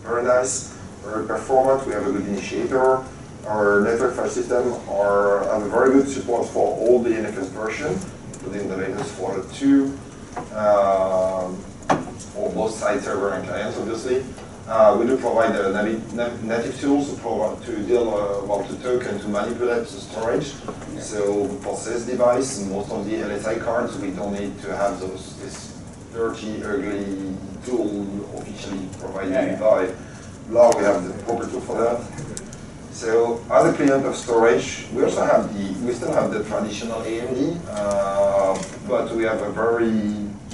very nice, very performant. We have a good initiator. Our network file system are, have a very good support for all the N F S version, including the latest four point two, um, for both side server and clients, obviously. Uh, we do provide the native tools to, provide, to deal uh, well, to token to manipulate the storage. Yeah. So for this device, most of the L S I cards, we don't need to have those this dirty, ugly tool officially provided yeah, yeah. by L A R. We have the proper tool for that. So as a client of storage, we also have the we still have the traditional A M D, uh, but we have a very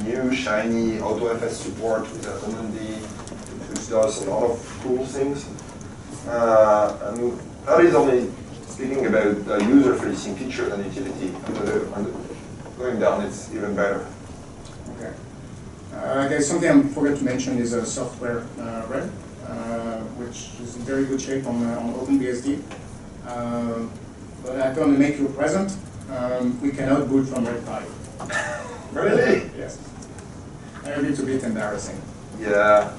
new shiny AutoFS support with the O N D. Does a lot of cool things. Uh, and that is only speaking about the user-facing features and utility. And going down, it's even better. Okay. Uh, there's something I forgot to mention is a software uh, rep, uh, which is in very good shape on, uh, on OpenBSD. Uh, but I'm going to make you a present. Um, we cannot boot from Red five. Really? Yes. A little bit embarrassing. Yeah.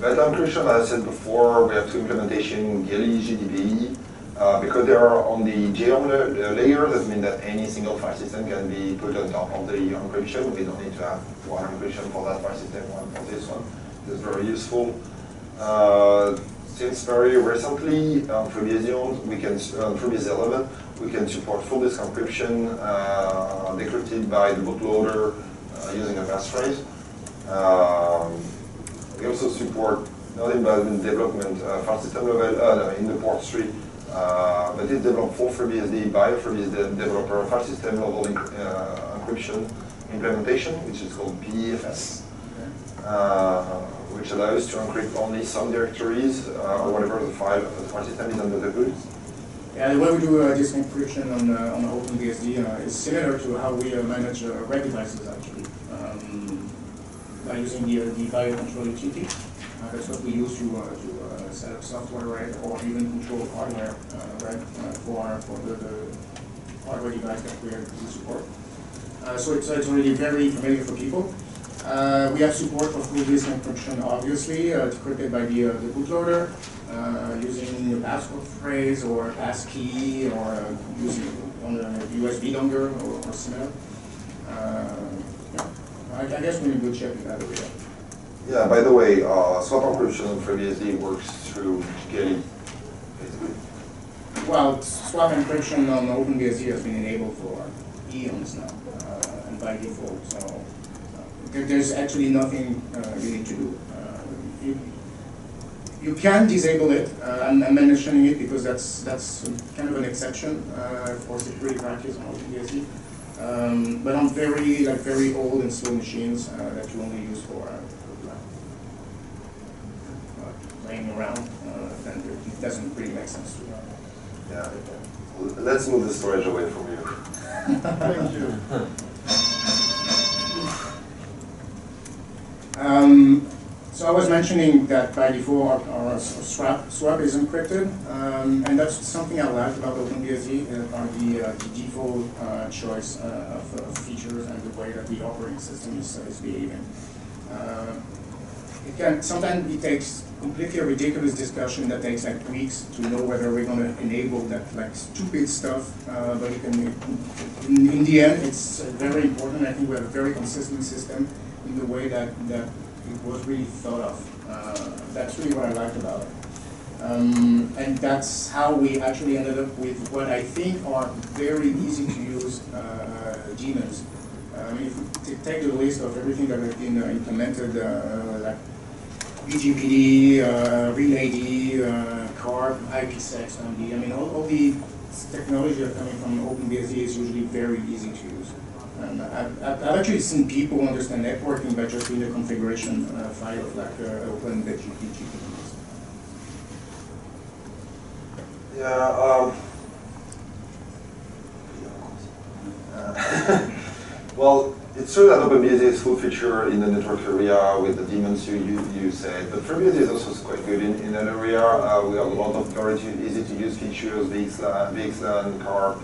But on encryption, as I said before, we have two implementation, G A L I, G D B E, uh, because they are on the Geom layer, that means that any single file system can be put on top of the encryption. We don't need to have one encryption for that file system, one for this one. It's very useful. Uh, since very recently, on FreeBSD, we can on FreeBSD eleven, we can support full disk encryption uh, decrypted by the bootloader uh, using a passphrase. Um, We also support not in development uh, file system level uh, no, in the port three, uh, but it's developed for FreeBSD by FreeBSD developer file system level uh, encryption implementation, which is called P F S, uh, which allows to encrypt only some directories uh, or whatever the file the file system is under the hood. Yeah, the way we do uh, this encryption on uh, on OpenBSD uh, is similar to how we uh, manage uh, web devices actually. Um, by using the, uh, the biocontrol utility. Uh, that's what we use to, uh, to uh, set up software right, or even control hardware uh, right, uh, for, for the, the hardware device that we are to support. Uh, so it's, it's really very familiar for people. Uh, we have support for full disk encryption, obviously, uh, decrypted by the, uh, the bootloader, uh, using a password phrase or passkey, or uh, using on a U S B dongle or, or similar. Uh, I guess we would check that over here. Yeah, by the way, uh, swap encryption on FreeBSD works through G A L I, basically. Well, swap encryption on OpenBSD has been enabled for eons now, uh, and by default. So uh, there, there's actually nothing uh, you need to do. Uh, you, you can disable it. Uh, I'm, I'm mentioning it because that's that's kind of an exception uh, for security practice on OpenBSD. Um, but on very like very old and slow machines uh, that you only use for uh, uh, playing around, uh, then it doesn't really make sense to. Uh, yeah. Okay. Let's move the storage away from you. Thank you. Um, So I was mentioning that by default our, our swap, swap is encrypted, um, and that's something I liked about OpenBSD, uh, are the, uh, the default uh, choice uh, of, of features and the way that the operating system is, is behaving. Uh, it can sometimes it takes completely a ridiculous discussion that takes like weeks to know whether we're going to enable that like stupid stuff, uh, but you can, in, in the end it's very important. I think we have a very consistent system in the way that, that it was really thought of. Uh, that's really what I liked about it. Um, and that's how we actually ended up with what I think are very easy to use uh, daemons. Um, if you take the list of everything that has been uh, implemented, uh, like B G P D, uh, RelayD, uh, CARP, IPsec, A M D, I mean, all, all the technology that coming from OpenBSD is usually very easy to use. And I've, I've actually seen people understand networking by just doing the configuration uh, file of like uh, OpenBGP. Yeah. Um, uh, well, it's true that OpenBSD is full feature in the network area with the daemons you, you, you said, but FreeBSD is also quite good in, in that area. Uh, we have a lot of very easy to use features, VXLAN, CARP.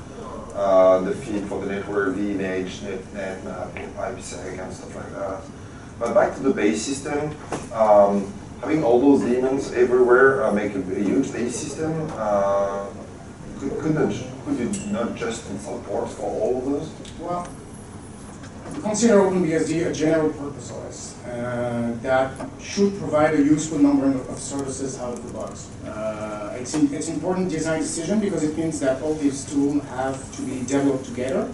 Uh, the feed for the network, V N H, NetNet, MAP, IPsec, and stuff like that. But back to the base system, um, having all those daemons everywhere uh, make a, a huge base system. Uh, could, couldn't, could you not just install ports for all of those? Well, consider OpenBSD a general purpose O S uh, that should provide a useful number of services out of the box. Uh, it's an it's important design decision because it means that all these tools have to be developed together.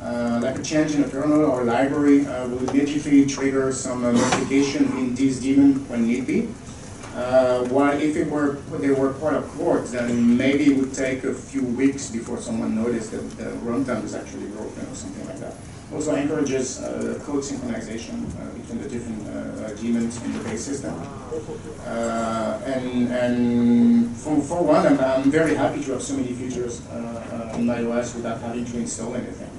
Uh, like a change in a kernel or a library uh, will immediately trigger some uh, notification in this daemon when need be. Uh, while if it were they were part of ports, then maybe it would take a few weeks before someone noticed that the runtime is actually broken or something like that. Also encourages uh, code synchronization uh, between the different uh, daemons in the base system. Uh, and and for, for one, I'm, I'm very happy to have so many features uh, uh, in my O S without having to install anything.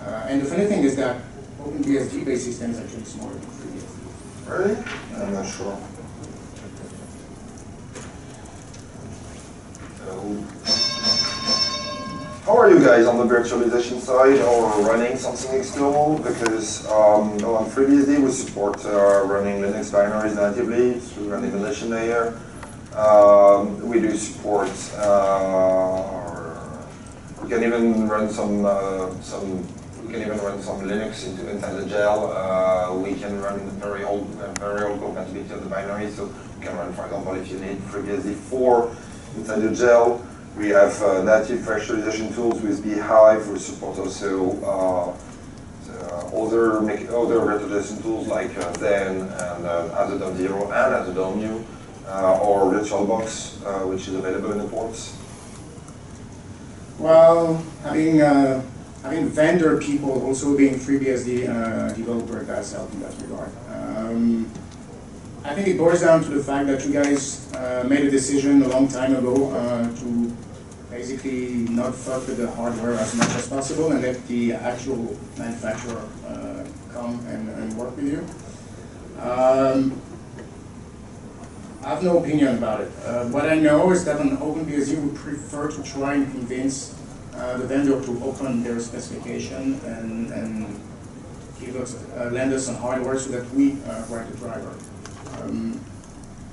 Uh, and the funny thing is that OpenBSD base system is actually smaller than FreeBSD. Really? I'm not sure. How are you guys on the virtualization side or running something external? Because um, no, on FreeBSD we support uh, running Linux binaries natively through an emulation layer. Um, we do support, uh, we can even run some uh, some we can even run some Linux into IntelliGel. Uh, we can run very old very old compatibility of the binary, so you can run, for example, if you need FreeBSD four. Inside the gel, we have uh, native virtualization tools with Beehive. We support also uh, the other other virtualization tools like uh, Zen and uh, Azure dot zero and Azure dot new, uh, or VirtualBox, uh, which is available in the ports. Well, having uh, having vendor people also being FreeBSD uh, developer does help in that regard. Um, I think it boils down to the fact that you guys uh, made a decision a long time ago uh, to basically not fuck with the hardware as much as possible and let the actual manufacturer uh, come and, and work with you. Um, I have no opinion about it. Uh, what I know is that on OpenBSD we prefer to try and convince uh, the vendor to open their specification and, and give us, uh, lend us some hardware so that we uh, write the driver. Um,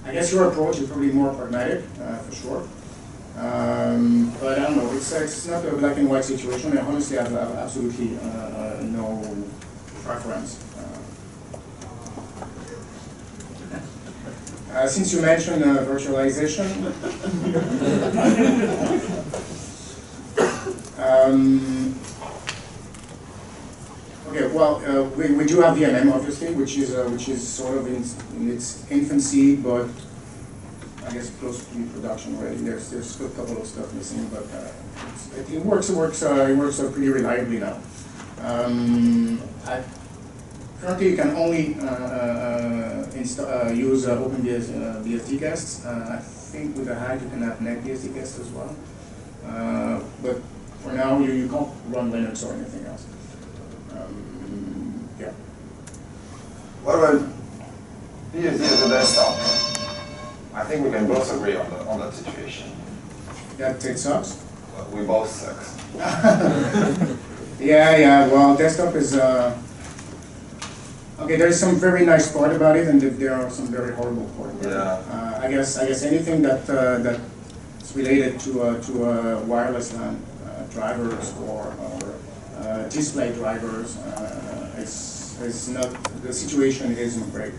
I guess your approach is probably more pragmatic, uh, for sure. Um, but I don't know, it's, it's not a black and white situation. I honestly have, have absolutely uh, no preference. Uh, uh, since you mentioned uh, virtualization, um, okay, well, uh, we, we do have V M M, obviously, which is uh, which is sort of in, in its infancy, but I guess close to production already. There's there's a couple of stuff missing, but uh, it, it works. It works. Uh, it works uh, pretty reliably now. Um, I, currently, you can only uh, uh, uh, use uh, OpenBSD uh, guests. Uh, I think with the hack you can have NetBSD guests as well. Uh, but for now, you you can't run Linux or anything else. Um, yeah. What about P S D is a desktop. I think we can both agree on, the, on that situation. That it sucks? Well, we both suck. yeah, yeah, well, desktop is... Uh, okay, there's some very nice part about it, and there are some very horrible parts. Yeah. Uh, I guess I guess anything that uh, that's related to uh, to uh, wireless LAN uh, drivers or, or uh, display drivers, uh, it's it's not the situation it isn't great.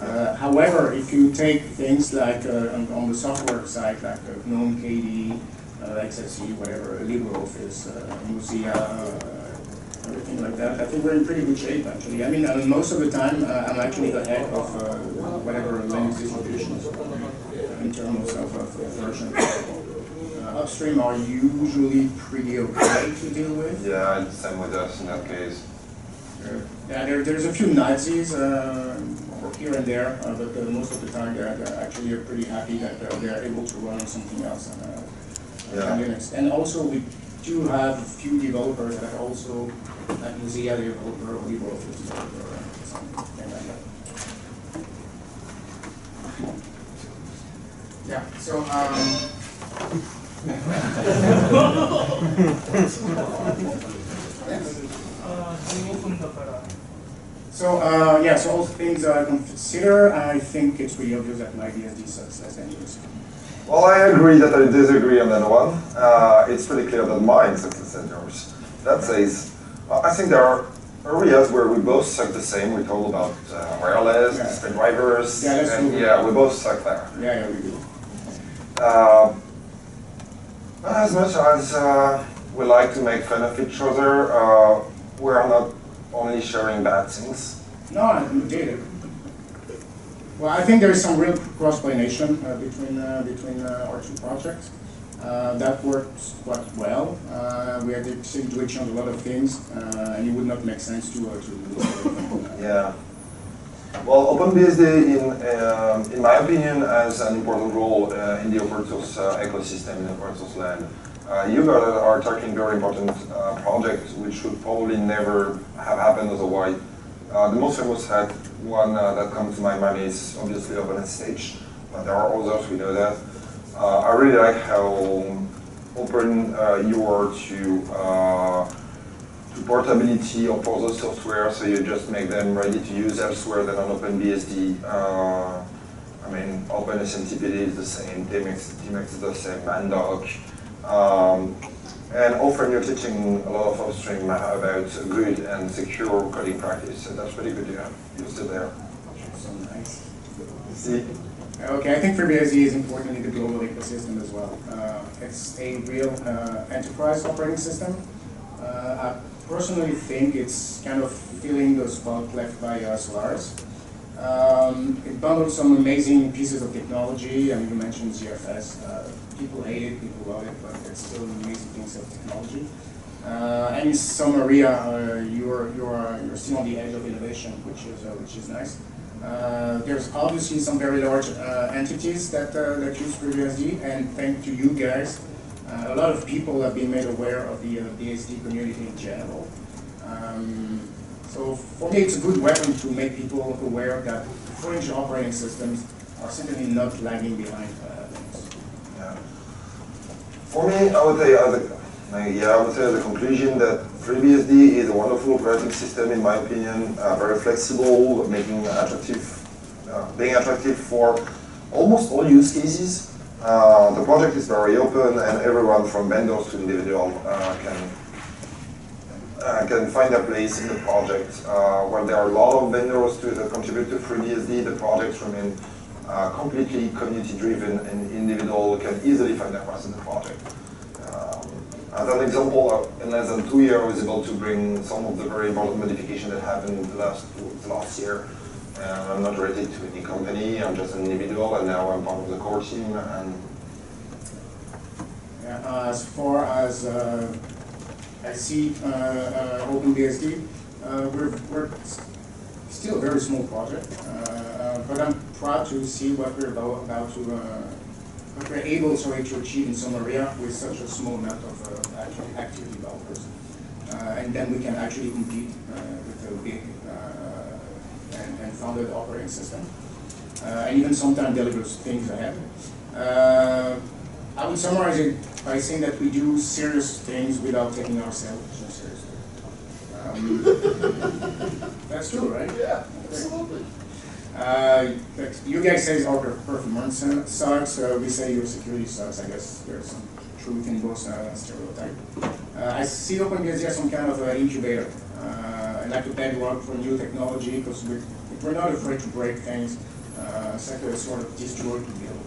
Uh, however, if you take things like uh, on, on the software side, like uh, GNOME, K D E, uh, X S E, whatever, LibreOffice, uh, Mozilla. Uh, everything like that, I think we're in pretty good shape actually. I mean, I mean most of the time uh, I'm actually ahead of uh, whatever Linux distributions uh, in terms of uh, version. Uh, upstream are usually pretty okay to deal with. Yeah, it's the same with us in that case. Sure. Yeah, there, there's a few Nazis uh, here and there, uh, but uh, most of the time they're, they're actually pretty happy that uh, they're able to run something else on uh, yeah. Linux. And also we do have a few developers that also like Mozilla developer or LibreOffice developer or something like that. Yeah, so, um, so, uh, yeah, so all things I consider, I think it's really obvious that my B S D sucks as end user. Well, I agree that I disagree on that one. Uh, it's pretty clear that mine sucks as end users. That says, I think there are areas where we both suck the same. We talk about uh, wireless, yeah. display drivers, yeah, and cool. yeah, we both suck there. Yeah, yeah, we do. Uh, as much as uh, we like to make fun of each other, uh, we are not only sharing bad things. No, indeed. Well, I think there is some real cross-pollination uh, between uh, between uh, our two projects. Uh, that works quite well. Uh, we are seem to each on a lot of things, uh, and it would not make sense to uh, to. Uh, yeah. Well, OpenBSD, in uh, in my opinion, has an important role uh, in the open source uh, ecosystem in open source land. Uh, you guys are tackling very important uh, projects, which should probably never have happened otherwise. Uh, the most famous had one uh, that comes to my mind is obviously OpenSSH, but there are others. We know that. Uh, I really like how open uh, you are to, uh, to portability of other software, so you just make them ready to use elsewhere than on OpenBSD. Uh, I mean, OpenNTPD is the same, T M X is the same, Mandoc. Um, and often you're teaching a lot of upstream about good and secure coding practice, so that's pretty good to have used it there. So nice. See? Okay, I think FreeBSD is important in the global ecosystem as well. Uh, it's a real uh, enterprise operating system. Uh, I personally think it's kind of filling the spot left by A S L Rs. Um, it bundles some amazing pieces of technology. I mean, you mentioned Z F S. Uh, people hate it, people love it, but it's still amazing piece of technology. Uh, and in some area, uh, you're you're you're still on the edge of innovation, which is uh, which is nice. Uh, there's obviously some very large uh, entities that, uh, that use FreeBSD, and thanks to you guys, uh, a lot of people have been made aware of the uh, B S D community in general. Um, so for me, it's a good weapon to make people aware that fringe operating systems are certainly not lagging behind uh, things. Yeah. For me, I would say as a, yeah, I would say as a conclusion that FreeBSD is a wonderful operating system, in my opinion, uh, very flexible, making attractive, uh, being attractive for almost all use cases. Uh, the project is very open, and everyone from vendors to individual uh, can uh, can find a place in the project. Uh, while there are a lot of vendors to, that contribute to FreeBSD, the projects remain uh, completely community-driven, and individual can easily find their place in the project. As an example, in less than two years, I was able to bring some of the very important modifications that happened last last year. And I'm not related to any company. I'm just an individual, and now I'm part of the core team. And yeah, uh, as far as uh, I see, uh, uh, OpenBSD, uh, we're we're still a very small project, uh, uh, but I'm proud to see what we're about, about to. Uh, But we're able sorry, to achieve in some area with such a small amount of uh, actual active developers. Uh, and then we can actually compete uh, with a big uh, and, and founded operating system. uh, and even sometimes delivers things ahead. Uh, I would summarize it by saying that we do serious things without taking ourselves too seriously. Um, that's true, right? Yeah, absolutely. Uh, you guys say our performance sucks, uh, we say your security sucks. I guess there's some truth in both uh, stereotype. Uh, I see OpenBSD as some kind of an incubator. Uh, I like to bedrock for new technology because we, we're not afraid to break things. Uh, it's like a sort of destroy to build.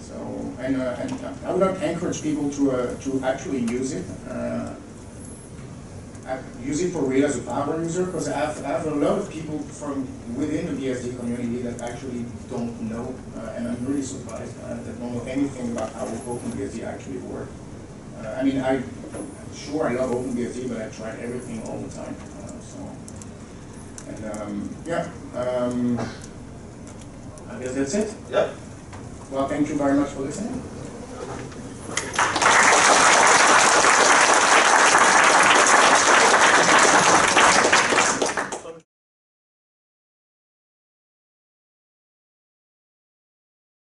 So, and, uh, and I would not encourage people to, uh, to actually use it. Uh, I use it for real as a power user, because I have, I have a lot of people from within the B S D community that actually don't know, uh, and I'm really surprised uh, that don't know anything about how OpenBSD actually works. Uh, I mean, I, sure I love OpenBSD, but I tried everything all the time. Uh, so, and um, yeah, um, I guess that's it. Yep. Well, thank you very much for listening.